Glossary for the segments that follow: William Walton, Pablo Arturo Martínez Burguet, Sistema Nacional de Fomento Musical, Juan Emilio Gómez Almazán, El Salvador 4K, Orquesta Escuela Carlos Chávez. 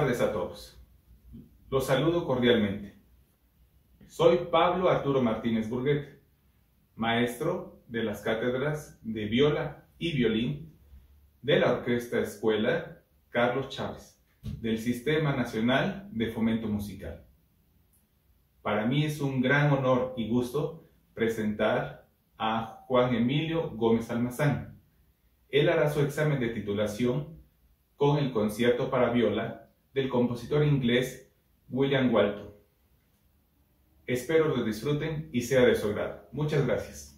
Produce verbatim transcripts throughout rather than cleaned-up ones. tardes a todos. Los saludo cordialmente. Soy Pablo Arturo Martínez Burguet, maestro de las cátedras de viola y violín de la Orquesta Escuela Carlos Chávez, del Sistema Nacional de Fomento Musical. Para mí es un gran honor y gusto presentar a Juan Emilio Gómez Almazán. Él hará su examen de titulación con el concierto para viola del compositor inglés William Walton. Espero lo disfruten y sea de su agrado. Muchas gracias.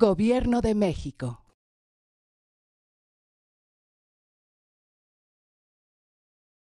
Gobierno de México.